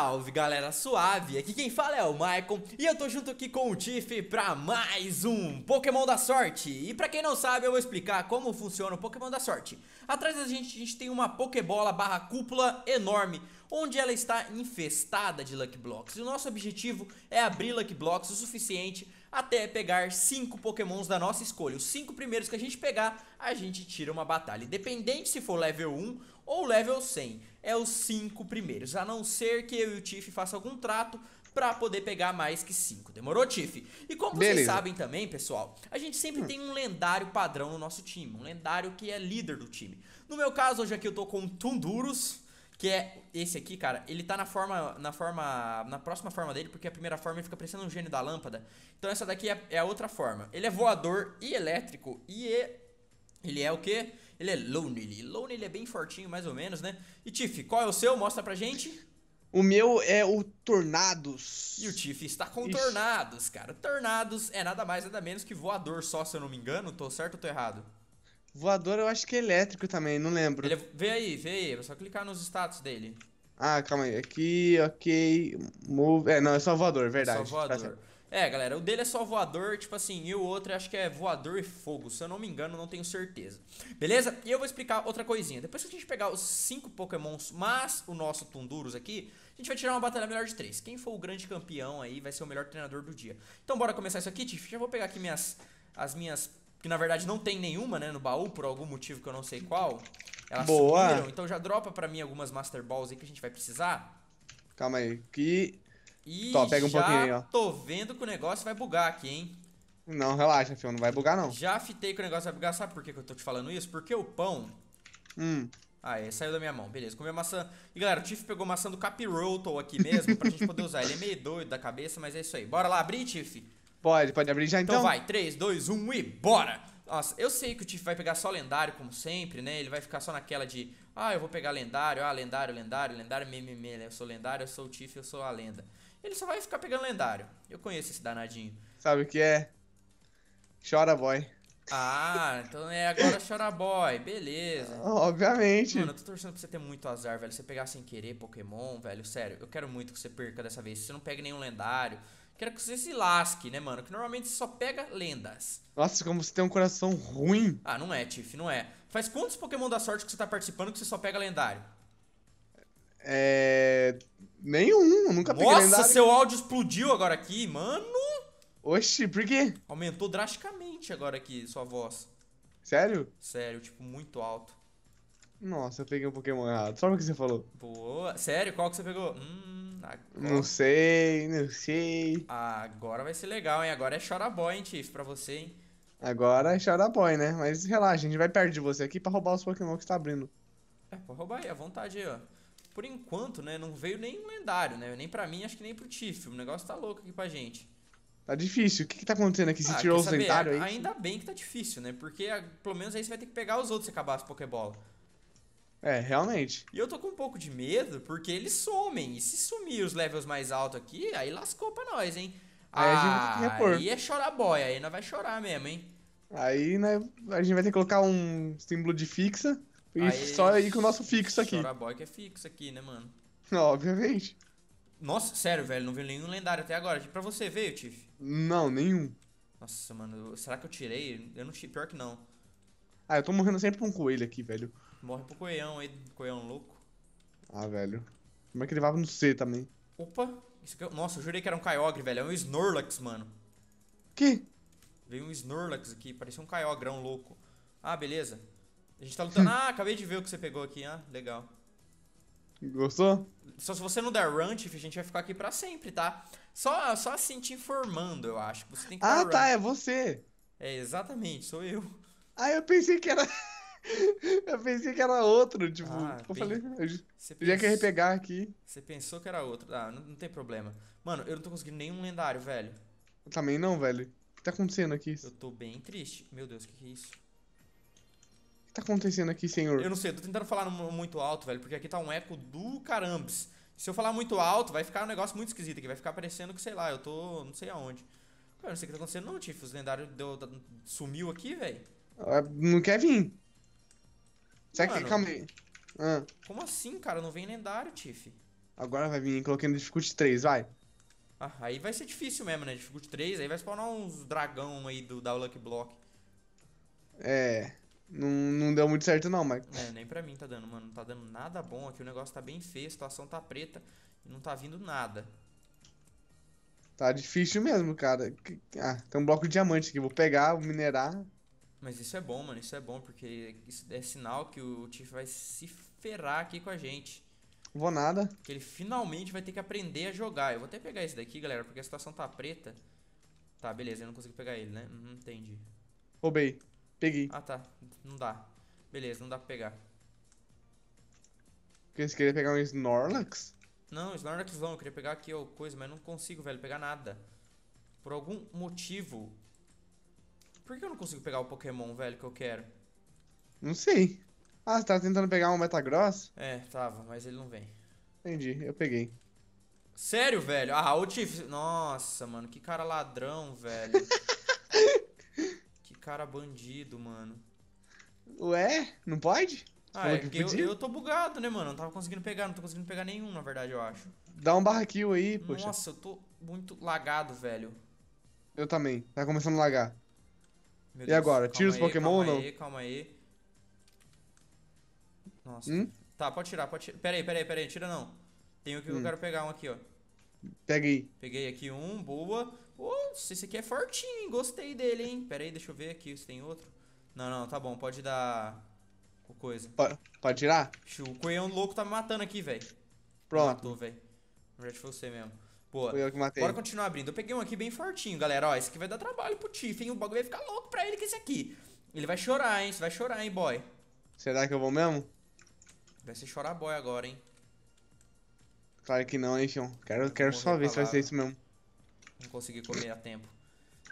Salve galera suave, aqui quem fala é o Maycon e eu tô junto aqui com o Tiff pra mais um Pokémon da Sorte. E pra quem não sabe, eu vou explicar como funciona o Pokémon da Sorte. Atrás da gente, a gente tem uma Pokébola barra cúpula enorme, onde ela está infestada de Luck Blocks. E o nosso objetivo é abrir Luck Blocks o suficiente até pegar 5 Pokémons da nossa escolha. Os 5 primeiros que a gente pegar, a gente tira uma batalha, independente se for level 1 ou level 100. É os 5 primeiros, a não ser que eu e o Tiff façam algum trato pra poder pegar mais que 5. Demorou, Tiff? E como vocês sabem também, pessoal, a gente sempre tem um lendário padrão no nosso time, um lendário que é líder do time. No meu caso, hoje aqui eu tô com o Thundurus, que é esse aqui, cara. Ele tá na próxima forma dele, porque a primeira forma ele fica parecendo um gênio da lâmpada. Então essa daqui é a outra forma. Ele é voador e elétrico e ele é o quê? Ele é Lonely. Lonely é bem fortinho, mais ou menos, né? E Tiff, qual é o seu? Mostra pra gente. O meu é o Tornadus. E o Tiff está com o Tornadus, cara. Tornadus é nada mais, nada menos que voador só, se eu não me engano. Tô certo ou tô errado? Voador eu acho que é elétrico também, não lembro. Ele é... Vê aí, é só clicar nos status dele. Ah, calma aí, aqui, ok, move... É, não, é só voador, verdade. É só voador. É, galera, o dele é só voador, tipo assim, e o outro acho que é voador e fogo, se eu não me engano, não tenho certeza. Beleza? E eu vou explicar outra coisinha. Depois que a gente pegar os 5 Pokémons, mas o nosso Thundurus aqui, a gente vai tirar uma batalha melhor de 3. Quem for o grande campeão aí vai ser o melhor treinador do dia. Então bora começar isso aqui, Tiff. Já vou pegar aqui as minhas... Que na verdade não tem nenhuma, né, no baú, por algum motivo que eu não sei qual. Elas sumiram, então já dropa pra mim algumas Master Balls aí que a gente vai precisar. Calma aí, que... E tô, pega um pouquinho aí, ó. Tô vendo que o negócio vai bugar aqui, hein. Não, relaxa, filho, não vai bugar não. Já fitei que o negócio vai bugar, sabe por que eu tô te falando isso? Porque o pão... Aí, saiu da minha mão, beleza, comeu maçã. E galera, o Tiff pegou maçã do Capiroto aqui mesmo, pra gente poder usar. Ele é meio doido da cabeça, mas é isso aí. Bora lá abrir, Tiff? Pode abrir já então. Então vai, 3, 2, 1 e bora! Nossa, eu sei que o Tiff vai pegar só lendário, como sempre, né? Ele vai ficar só naquela de... Ah, eu vou pegar lendário, ah, lendário, meme, né? Eu sou lendário, eu sou o Tiff, eu sou a lenda. Ele só vai ficar pegando lendário. Eu conheço esse danadinho. Sabe o que é? Chora, boy. Ah, então é agora chora, boy. Beleza. Obviamente. Mano, eu tô torcendo pra você ter muito azar, velho. Você pegar sem querer Pokémon, velho. Sério, eu quero muito que você perca dessa vez. Você não pega nenhum lendário. Quero que você se lasque, né, mano? Que normalmente você só pega lendas. Nossa, como você tem um coração ruim. Ah, não é, Tiff, não é. Faz quantos Pokémon da Sorte que você tá participando que você só pega lendário? Nenhum, eu nunca peguei lendário. Nossa, seu áudio explodiu agora aqui, mano. Oxi, por quê? Aumentou drasticamente agora aqui sua voz. Sério? Sério, tipo, muito alto. Nossa, eu peguei um Pokémon errado. Só o que você falou. Boa. Sério? Qual que você pegou? Agora... Não sei. Agora vai ser legal, hein? Agora é choraboy, hein, Tiff, pra você, hein? Agora é choraboy, né? Mas relaxa, a gente vai perto de você aqui pra roubar os Pokémon que você tá abrindo. É, pode roubar aí, à vontade aí, ó. Por enquanto, né, não veio nenhum lendário, né? Nem pra mim, acho que nem pro Tiff. O negócio tá louco aqui pra gente. Tá difícil. O que tá acontecendo aqui? Você tirou os lendários aí? Ainda bem que tá difícil, né? Porque pelo menos aí você vai ter que pegar os outros se acabar as Pokébola. É, realmente. E eu tô com um pouco de medo, porque eles somem. E se sumir os levels mais altos aqui, aí lascou pra nós, hein? Aí a gente vai ter que repor. Aí é chorar boia, aí nós vai chorar mesmo, hein? Aí né, a gente vai ter que colocar um símbolo de fixa e aí, só ir com o nosso fixo aqui. Chorar boia que é fixo aqui, né, mano? Obviamente. Nossa, sério, velho, não veio nenhum lendário até agora. Pra você veio, Tiff? Não, nenhum. Nossa, mano, será que eu tirei? Eu não tirei, pior que não. Ah, eu tô morrendo sempre com um coelho aqui, velho. Morre pro coelhão aí, coelhão louco. Ah, velho. Como é que ele vai no C também? Opa, isso aqui é... Nossa, eu jurei que era um Kyogre, velho. É um Snorlax, mano. Que? Veio um Snorlax aqui, parecia um Kyogrão louco. Ah, beleza. A gente tá lutando. Ah, acabei de ver o que você pegou aqui, ah, legal. Gostou? Só se você não der run, Tiff, a gente vai ficar aqui pra sempre, tá? Só assim te informando, eu acho. Você tem que dar run. Tá, é você. É, exatamente, sou eu. Ah, eu pensei que era... Eu pensei que era outro, tipo, eu falei, já queria pegar aqui. Você pensou que era outro, não tem problema. Mano, eu não tô conseguindo nenhum lendário, velho. Eu também não, velho. O que tá acontecendo aqui? Eu tô bem triste. Meu Deus, o que é isso? O que tá acontecendo aqui, senhor? Eu não sei, eu tô tentando falar muito alto, velho, porque aqui tá um eco do carambes. Se eu falar muito alto, vai ficar um negócio muito esquisito aqui, vai ficar parecendo que, sei lá, eu tô não sei aonde. Eu não sei o que tá acontecendo não, Tiff, os lendários sumiu aqui, velho. Não quer vir. Será que... Calma aí. Como assim, cara? Não vem lendário, Tiff. Agora vai vir colocando dificuldade 3, vai. Ah, aí vai ser difícil mesmo, né? Dificuldade 3, aí vai spawnar uns dragão aí da Luck Block. É, não deu muito certo não, mas... É, nem pra mim tá dando, mano. Não tá dando nada bom aqui, o negócio tá bem feio, a situação tá preta e não tá vindo nada. Tá difícil mesmo, cara. Ah, tem um bloco de diamante aqui, vou pegar, vou minerar. Mas isso é bom, mano, isso é bom, porque isso é sinal que o Tiff vai se ferrar aqui com a gente. Vou nada. Que ele finalmente vai ter que aprender a jogar. Eu vou até pegar esse daqui, galera, porque a situação tá preta. Tá, beleza, eu não consigo pegar ele, né? Entendi. Roubei, peguei. Ah, tá, não dá. Beleza, não dá pra pegar. Porque você queria pegar um Snorlax? Não, Snorlax não, eu queria pegar aqui ó, coisa, mas não consigo, velho, pegar nada. Por algum motivo. Por que eu não consigo pegar o Pokémon, velho, que eu quero? Não sei. Ah, você tava tentando pegar um Metagross? É, tava, mas ele não vem. Entendi, eu peguei. Sério, velho? Ah, o Tiff... Nossa, mano, que cara ladrão, velho. Que cara bandido, mano. Ué? Não pode? Ah, é porque eu tô bugado, né, mano? Eu não tava conseguindo pegar, não tô conseguindo pegar nenhum, na verdade, eu acho. Dá um barra kill aí, poxa. Nossa, eu tô muito lagado, velho. Eu também, tá começando a lagar. Meu Deus, agora? Tira os Pokémon ou não? Calma aí. Nossa. Tá, pode tirar, pode tirar. Pera aí, tira não. Tem um que eu quero pegar, um aqui, ó. Peguei. Peguei aqui um, boa. Nossa, esse aqui é fortinho, hein? Gostei dele, hein? Pera aí, deixa eu ver aqui se tem outro. Não, tá bom, pode dar... coisa. Pode tirar? O coelhão louco tá me matando aqui, velho. Pronto. Matou, velho. Na verdade foi você mesmo. Boa. Foi eu que matei. Bora continuar abrindo. Eu peguei um aqui bem fortinho, galera. Ó, esse aqui vai dar trabalho pro Tiff, hein? O bagulho vai ficar louco pra ele com esse aqui. Ele vai chorar, hein? Você vai chorar, hein, boy? Será que eu vou mesmo? Vai ser chorar boy agora, hein? Claro que não, hein, Fion. Quero só ver se vai ser isso mesmo. Não consegui comer a tempo.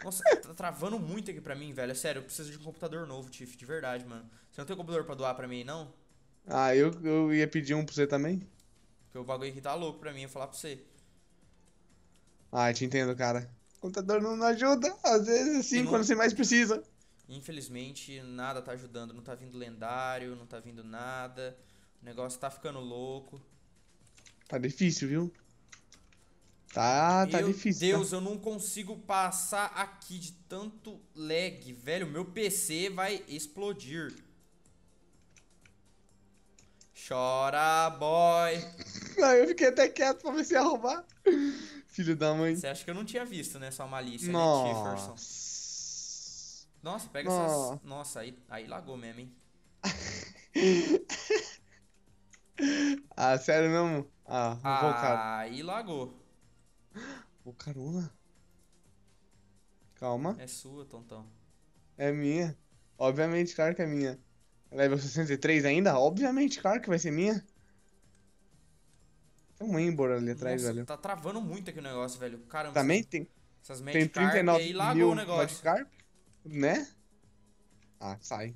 Nossa, tá travando muito aqui pra mim, velho. Sério, eu preciso de um computador novo, Tiff, de verdade, mano. Você não tem um computador pra doar pra mim, não? Ah, eu ia pedir um pra você também. Porque o bagulho aqui tá louco pra mim, eu falar pra você. Ah, eu te entendo, cara. O computador não ajuda, às vezes assim, quando você mais precisa. Infelizmente, nada tá ajudando. Não tá vindo lendário, não tá vindo nada. O negócio tá ficando louco. Tá difícil, viu? Tá difícil. Meu Deus, tá? Eu não consigo passar aqui de tanto lag, velho. Meu PC vai explodir. Chora, boy. Não, eu fiquei até quieto pra ver se ia roubar. Filho da mãe. Você acha que eu não tinha visto, né? Sua malícia, né, Tifferson? Nossa, pega essas... Nossa, aí lagou mesmo, hein? Ah, sério mesmo? Ah, voltar. Aí lagou. Volcarona. Calma. É sua, tontão. É minha. Obviamente, claro que é minha. Level 63 ainda? Obviamente, claro que vai ser minha. Tem um embora ali atrás, velho. Tá travando muito aqui o negócio, velho. Caramba. Também tem. Essas tem 39 aí lagou o negócio. Magikarp, né? Ah, sai.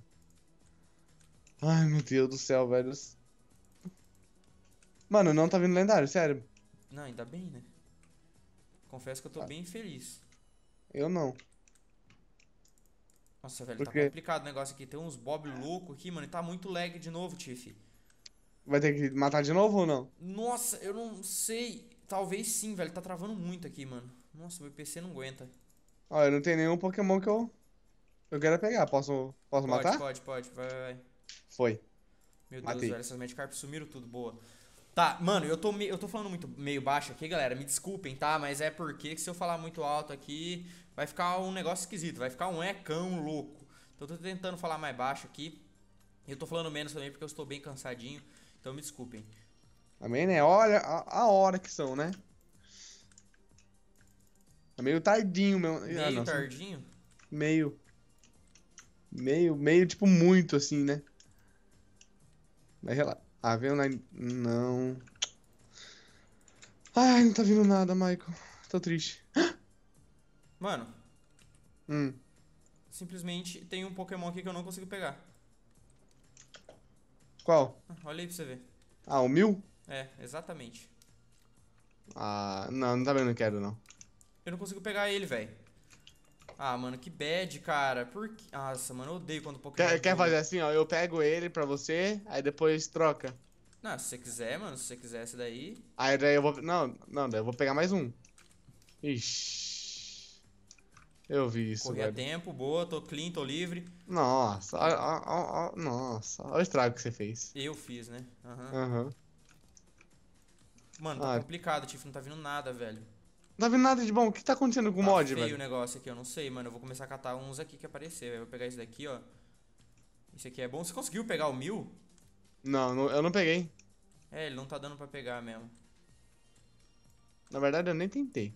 Ai, meu Deus do céu, velho. Mano, não tá vindo lendário, sério. Não, ainda bem, né? Confesso que eu tô bem feliz. Eu não. Nossa, velho, tá complicado o negócio aqui. Tem uns bob louco aqui, mano. E tá muito lag de novo, Tiff. Vai ter que matar de novo ou não? Nossa, eu não sei. Talvez sim, velho. Tá travando muito aqui, mano. Nossa, meu PC não aguenta. Ó, eu não tenho nenhum Pokémon que eu quero pegar. Posso matar? Pode. Vai. Foi. Meu Deus, velho. Essas Magikarp sumiram tudo. Boa. Tá, mano, eu tô falando muito meio baixo aqui, galera, me desculpem, tá? Mas é porque se eu falar muito alto aqui, vai ficar um negócio esquisito, vai ficar um ecão louco. Então eu tô tentando falar mais baixo aqui, eu tô falando menos também porque eu estou bem cansadinho, então me desculpem. Também, né? Olha a hora que são, né? É meio tardinho, meu... Meio tardinho? Meio, tipo, muito assim, né? Mas relaxa. Ah, veio na... Não. Ai, não tá vindo nada, Maycon. Tô triste. Mano. Simplesmente tem um Pokémon aqui que eu não consigo pegar. Qual? Olha aí pra você ver. Ah, o Mew? É, exatamente. Ah, não tá vendo, não quero, não. Eu não consigo pegar ele, velho. Ah, mano, que bad, cara. Por que... Nossa, mano, eu odeio quando o Pokémon... Quer fazer assim, ó? Eu pego ele pra você, aí depois troca. Não, se você quiser, mano, se você quiser essa daí. Aí daí eu vou... Não, não, daí eu vou pegar mais um. Ixi. Eu vi isso, velho. Corri a tempo, boa, tô clean, tô livre. Nossa, nossa, olha o estrago que você fez. Eu fiz, né? Aham. Mano, tá complicado, Tiff, não tá vindo nada, velho. Não tá vindo nada de bom. O que tá acontecendo com o mod, velho? Tá feio o negócio aqui, eu não sei, mano. Eu vou começar a catar uns aqui que aparecer, velho. Vou pegar esse daqui, ó. Esse aqui é bom. Você conseguiu pegar o Mew? Não, eu não peguei. É, ele não tá dando pra pegar mesmo. Na verdade, eu nem tentei.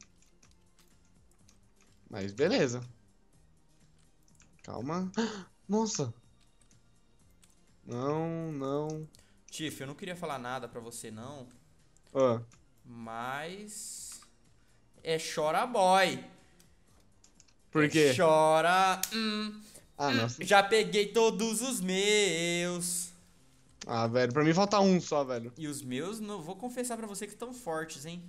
Mas beleza. Calma. Nossa. Não, não. Tiff, eu não queria falar nada pra você, não. Ah. Mas... é chora boy. Por quê? Chora. Nossa. Já peguei todos os meus. Ah, velho, pra mim falta um só, velho. E os meus, não vou confessar pra você que estão fortes, hein.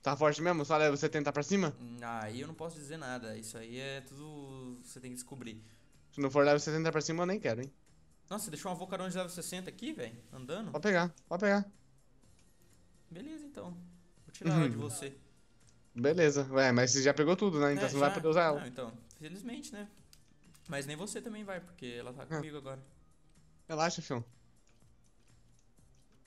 Tá forte mesmo? Só leva você tentar pra cima? Aí eu não posso dizer nada. Isso aí é tudo você tem que descobrir. Se não for level 70 pra cima, eu nem quero, hein. Nossa, você deixou uma Volcarona de level 60 aqui, velho? Andando? Pode pegar, pode pegar. Beleza, então. Tirar ela de você. Beleza. Ué, mas você já pegou tudo, né? Então é, você não vai poder usar ela. Não, então. Felizmente, né? Mas nem você também vai, porque ela tá comigo agora. Relaxa, filho.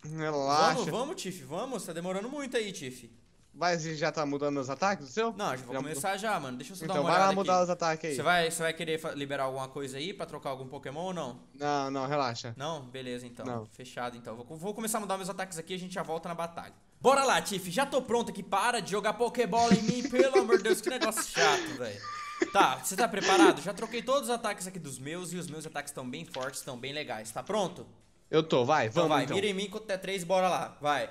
Relaxa. Vamos, Tiff. Vamos. Tá demorando muito aí, Tiff. Vai, você já tá mudando os ataques do seu? Não, já vou começar já, mano. Deixa eu só dar uma olhada aqui. Então vai lá mudar os ataques aí. Você vai querer liberar alguma coisa aí pra trocar algum Pokémon ou não? Não, não. Relaxa. Não? Beleza, então. Não. Fechado, então. Vou começar a mudar meus ataques aqui e a gente já volta na batalha. Bora lá, Tiff, já tô pronto aqui, para de jogar Pokébola em mim, pelo amor de Deus, que negócio chato, velho. Tá, você tá preparado? Já troquei todos os ataques aqui dos meus e os meus ataques estão bem fortes, estão bem legais, tá pronto? Eu tô, vai, vamos então. Vai, mira em mim, conta até 3, bora lá, vai.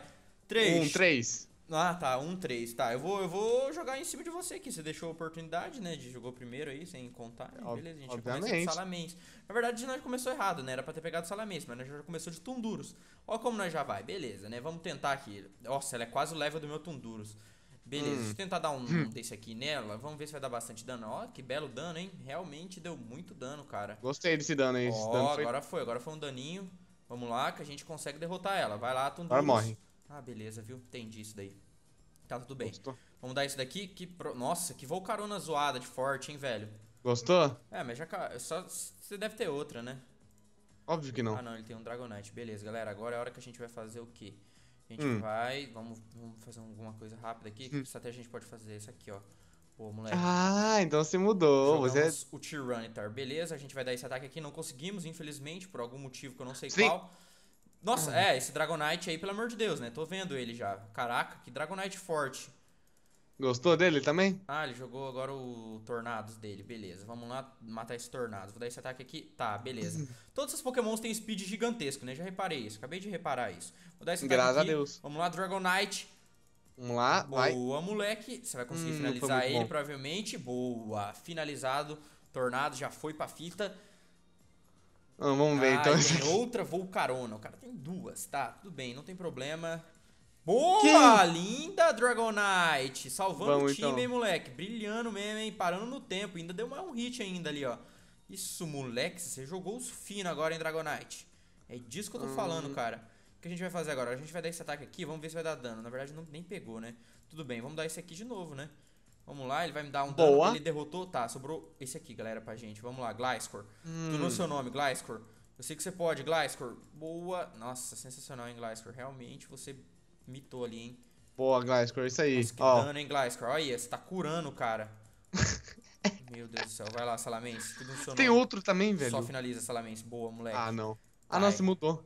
3. 1, 3. Ah, tá, 1, 3, tá, eu vou jogar em cima de você aqui, você deixou a oportunidade, né, de jogou primeiro aí, sem contar, né? Beleza, a gente já começou de Salamence. Na verdade, nós começou errado, né, era pra ter pegado Salamence, mas nós já começou de Thundurus. Ó como nós já vai, beleza, né, vamos tentar aqui. Nossa, ela é quase o level do meu Thundurus. Beleza, deixa eu tentar dar um desse aqui nela, vamos ver se vai dar bastante dano. Ó, que belo dano, hein, realmente deu muito dano, cara. Gostei desse dano aí. Ó, agora foi um daninho, vamos lá, que a gente consegue derrotar ela, vai lá, Thundurus. Agora morre. Ah, beleza, viu? Entendi isso daí. Tá, tudo bem. Gostou? Vamos dar isso daqui. Nossa, que Volcarona zoada de forte, hein, velho? Gostou? É, mas já... só... você deve ter outra, né? Óbvio que não. Ah, não, ele tem um Dragonite. Beleza, galera. Agora é a hora que a gente vai fazer o quê? A gente vai... Vamos fazer alguma coisa rápida aqui. Só até a gente pode fazer isso aqui, ó. Pô, moleque. Ah, então você mudou. Jogamos o Tyranitar. Beleza, a gente vai dar esse ataque aqui. Não conseguimos, infelizmente, por algum motivo que eu não sei qual. Nossa, esse Dragonite aí, pelo amor de Deus, né? Tô vendo ele já. Caraca, que Dragonite forte. Gostou dele também? Ah, ele jogou agora o Tornadus dele, beleza. Vamos lá matar esse Tornadus. Vou dar esse ataque aqui. Tá, beleza. Todos esses pokémons têm speed gigantesco, né? Já reparei isso, acabei de reparar isso. Vou dar esse ataque aqui. Graças a Deus. Vamos lá, Dragonite. Vamos lá, vai. Boa, moleque. Você vai conseguir finalizar ele, provavelmente. Boa, finalizado. Tornado já foi pra fita. Vamos ver, então. Tem outra Volcarona. O cara tem duas, tá? Tudo bem, não tem problema. Boa! Linda Dragonite! Salvando o time, então, hein, moleque? Brilhando mesmo, hein? Parando no tempo. Ainda deu mais um hit ainda ali, ó. Isso, moleque. Você jogou os finos agora, hein, Dragonite? É disso que eu tô falando, cara. O que a gente vai fazer agora? A gente vai dar esse ataque aqui. Vamos ver se vai dar dano. Na verdade, nem pegou, né? Tudo bem, vamos dar esse aqui de novo, né? Vamos lá, ele vai me dar um dano, ele derrotou, tá, sobrou esse aqui, galera, pra gente, vamos lá, Gliscor, tudo no seu nome, Gliscor, eu sei que você pode, Gliscor, boa, nossa, sensacional, hein, Gliscor, realmente você mitou ali, hein. Boa, Gliscor, isso aí. Nossa, que dano, hein, Gliscor, olha, você tá curando, cara. Meu Deus do céu, vai lá, Salamence, tudo no seu nome. Tem outro também, velho. Só finaliza, Salamence, boa, moleque. Ah, não. Ah, nossa, mudou.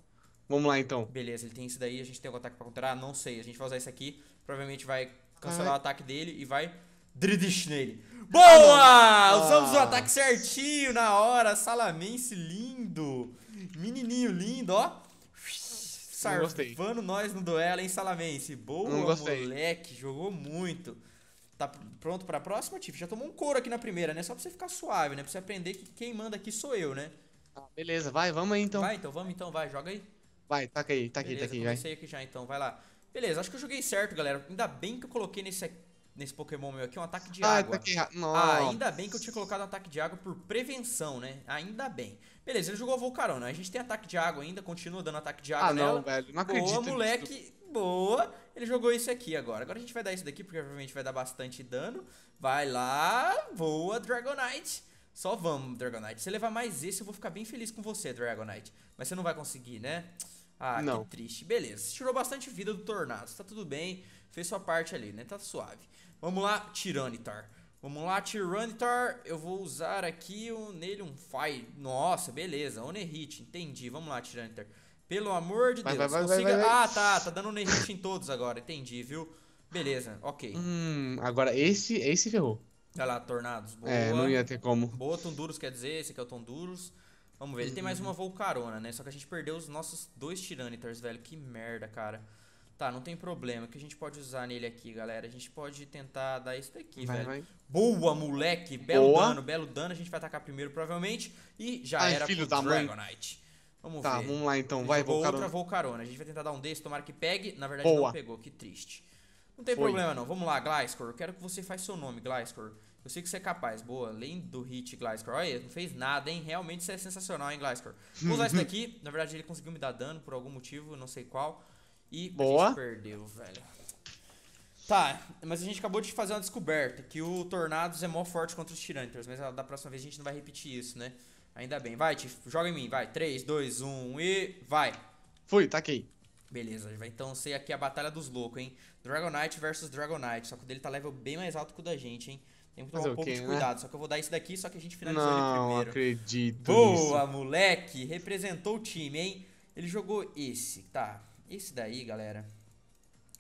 Vamos lá, então. Beleza, ele tem isso daí, a gente tem algum ataque pra controlar? Não sei, a gente vai usar isso aqui, provavelmente vai cancelar o ataque dele e vai... Dridish nele. Boa! Usamos o ataque certinho na hora. Salamence lindo. Menininho lindo, ó. Sarvando nós no duelo, hein, Salamence. Boa, moleque. Jogou muito. Tá pronto pra próxima, Tiff? Já tomou um couro aqui na primeira, né? Só pra você ficar suave, né? Pra você aprender que quem manda aqui sou eu, né? Ah, beleza, vai, vamos aí então. Vai, então, vamos então, vai, joga aí. Vai, taca aí, taca aí, taca aí. Comecei aqui já então, vai lá. Beleza, acho que eu joguei certo, galera. Ainda bem que eu coloquei nesse aqui. nesse Pokémon meu aqui, um ataque de água. Ah, ainda bem que eu tinha colocado um ataque de água por prevenção, né? Ainda bem. Beleza, ele jogou Volcarona. A gente tem ataque de água ainda, continua dando ataque de água nela. Não, velho, não acredito. Boa, moleque. Nisso. Boa. Ele jogou esse aqui agora. Agora a gente vai dar isso daqui, porque provavelmente vai dar bastante dano. Vai lá. Boa, Dragonite. Só vamos, Dragonite. Se você levar mais esse, eu vou ficar bem feliz com você, Dragonite. Mas você não vai conseguir, né? Ah, não. Que triste. Beleza, você tirou bastante vida do Tornadus. Tá tudo bem, fez sua parte ali, né? Tá suave. Vamos lá, Tyranitar. Vamos lá, Tyranitar. Eu vou usar aqui nele um Fire. Nossa, beleza, Onerhit. Entendi, vamos lá, Tyranitar. Pelo amor de Deus, vai, consiga... Ah, tá dando Onerhit em todos agora, entendi, viu? Beleza, ok. Agora esse ferrou. Olha lá, Tornadus, boa. É, não ia ter como. Boa, Thundurus, quer dizer, esse aqui é o Thundurus. Vamos ver, ele tem mais uma Volcarona, né? Só que a gente perdeu os nossos dois Tyranitars, velho. Que merda, cara. Tá, não tem problema, o que a gente pode usar nele aqui, galera? A gente pode tentar dar isso daqui, velho. Boa, moleque, belo dano. A gente vai atacar primeiro, provavelmente. E já era pro Dragonite. Vamos ver. Tá, vamos lá então, vai, Volcarona. Outra Volcarona, a gente vai tentar dar um desse, tomara que pegue. Na verdade não pegou, que triste. Não tem problema não, vamos lá, Gliscor. Eu quero que você faça seu nome, Gliscor. Eu sei que você é capaz, boa, além do hit, Gliscor. Olha, não fez nada, hein, realmente você é sensacional, hein, Gliscor. Vou usar isso daqui, na verdade ele conseguiu me dar dano por algum motivo, não sei qual. E boa. A gente perdeu, velho. Tá, mas a gente acabou de fazer uma descoberta, que o Tornadus é mó forte contra os Tyranitars. Mas da próxima vez a gente não vai repetir isso, né? Ainda bem, vai, Tiff, joga em mim, vai, 3, 2, 1 e vai. Fui, taquei. Beleza, então sei aqui a batalha dos loucos, hein. Dragonite versus Dragonite, só que o dele tá level bem mais alto que o da gente, hein. Tem que tomar um pouco de cuidado, né? Só que eu vou dar isso daqui, só que a gente finalizou ele primeiro. Não acredito. Boa, moleque, representou o time, hein. Ele jogou esse, tá. Esse daí, galera,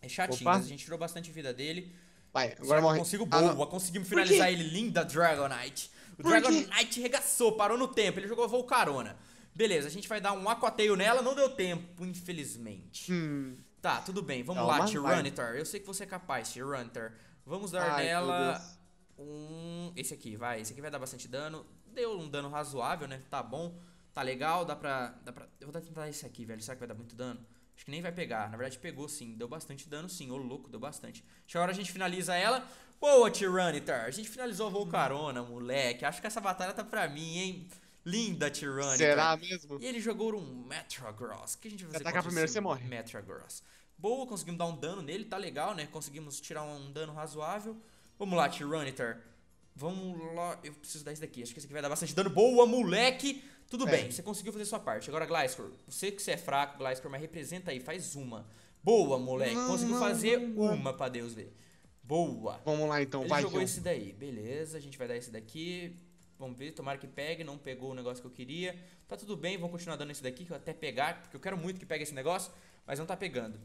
é chatinho, mas a gente tirou bastante vida dele. Vai, agora morre. Consigo, boa, conseguimos finalizar ele, linda Dragonite. O Dragonite regaçou, parou no tempo, ele jogou Volcarona. Beleza, a gente vai dar um aquateio nela, não deu tempo, infelizmente. Tá, tudo bem, vamos lá, Tyranitar. Eu sei que você é capaz, Tyranitar. Vamos dar nela um... Esse aqui vai dar bastante dano. Deu um dano razoável, né, tá bom. Tá legal, dá pra... Eu vou tentar esse aqui, velho, será que vai dar muito dano? Acho que nem vai pegar, na verdade pegou sim, deu bastante dano sim, ô louco, deu bastante. Acho que agora a gente finaliza ela. Boa, Tyranitar, a gente finalizou a Volcarona, moleque. Acho que essa batalha tá pra mim, hein. Linda, Tyranitar. Será mesmo? E ele jogou um Metagross. O que a gente vai fazer? Atacar primeiro, você morre. Metagross. Boa, conseguimos dar um dano nele, tá legal, né? Conseguimos tirar um dano razoável. Vamos lá, Tyranitar. Vamos lá. Eu preciso dar isso daqui. Acho que esse aqui vai dar bastante dano. Boa, moleque. Tudo bem, você conseguiu fazer sua parte. Agora, Gliscor, você que você é fraco, Gliscor, mas representa aí, faz uma. Boa, moleque. Conseguiu fazer uma pra Deus ver. Boa. Vamos lá, então. Ele jogou esse daí. Beleza, a gente vai dar esse daqui. Vamos ver, tomara que pegue, não pegou o negócio que eu queria. Tá tudo bem, vamos continuar dando esse daqui, que eu até pegar, porque eu quero muito que pegue esse negócio, mas não tá pegando.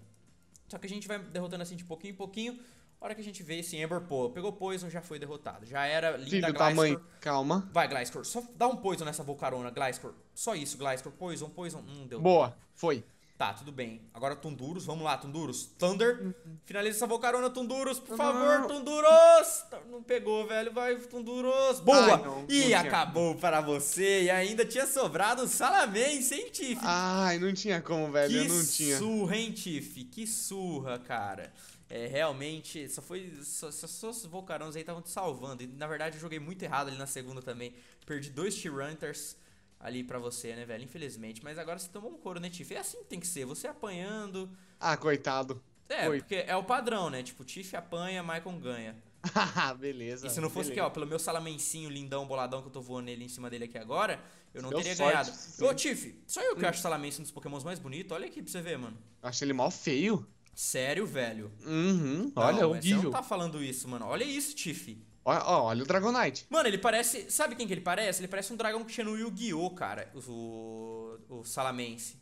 Só que a gente vai derrotando assim de pouquinho em pouquinho. A hora que a gente vê esse Ember, pô, pegou Poison, já foi derrotado. Já era, linda, Gliscor. Calma. Vai, Gliscor, só dá um Poison nessa Volcarona, Gliscor. Só isso, Gliscor, Poison, Poison, deu. Boa, foi. Tá, tudo bem. Agora Thundurus, vamos lá, Thundurus. Thunder, finaliza essa Volcarona, Thundurus, por favor, Thundurus. Não pegou, velho, vai, Thundurus. Boa! Ai, não, e não acabou para você. E ainda tinha sobrado o Salamence, hein, Tiff? Ai, não tinha como, velho, que eu não tinha. Que surra, hein, Tiff? Que surra, cara. É, realmente, só os Volcarons aí estavam te salvando. E, na verdade, eu joguei muito errado ali na segunda também. Perdi dois Tyranitars ali pra você, né, velho? Infelizmente. Mas agora você tomou um couro, né, Tiff? É assim que tem que ser. Você apanhando... Ah, coitado. É, porque é o padrão, né? Tipo, Tiff apanha, Maycon ganha. Ah, beleza. E se não fosse que, ó, pelo meu Salamencinho lindão, boladão, que eu tô voando nele em cima dele aqui agora, eu não teria ganhado. Ô, Tiff, só eu que acho o Salamence um dos Pokémons mais bonitos. Olha aqui pra você ver, mano. Eu acho ele mal feio. Sério, velho? Não, olha, é horrível. Você não tá falando isso, mano. Olha isso, Tiff. Olha o Dragonite. Mano, ele parece... Sabe quem que ele parece? Ele parece um dragão que tinha no Yu-Gi-Oh, cara. O Salamence.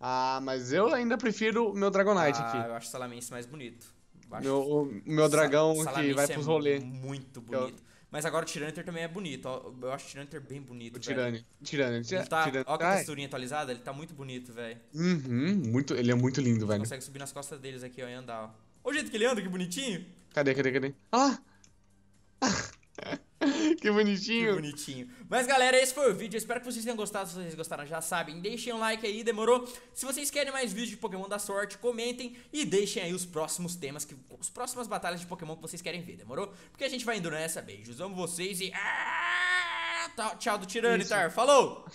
Ah, mas eu ainda prefiro o meu Dragonite aqui. Ah, eu acho o Salamence mais bonito. O meu dragão que vai pros rolês. Muito bonito. Mas agora o Tyranitar também é bonito. Eu acho o Tyranitar bem bonito, velho. Olha que texturinha atualizada. Ele tá muito bonito, velho. Ele é muito lindo, velho. Consegue subir nas costas deles aqui, ó, e andar, ó. Olha o jeito que ele anda, que bonitinho. Cadê? Ah lá. Que bonitinho. Que bonitinho. Mas galera, esse foi o vídeo. Eu espero que vocês tenham gostado. Se vocês gostaram, já sabem, deixem um like aí, demorou? Se vocês querem mais vídeos de Pokémon da Sorte, comentem e deixem aí os próximos temas, as próximas batalhas de Pokémon que vocês querem ver, demorou? Porque a gente vai indo nessa. Beijos, amo vocês e... Tchau do Tiranitar, falou!